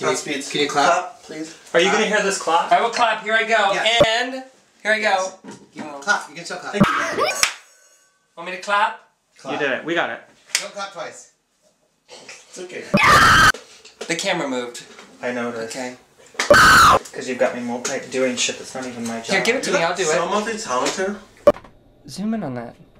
Can you clap? Clap, please. Are you going to hear this clap? I will clap. Here I go. Yes. And here I go. You can clap. You can still clap. Want me to clap? Clap? You did it. We got it. Don't clap twice. It's okay. The camera moved. I noticed. Okay. Because you've got me doing shit that's not even my job. Here, give it to me. I'll do it. So multi-talented. Zoom in on that.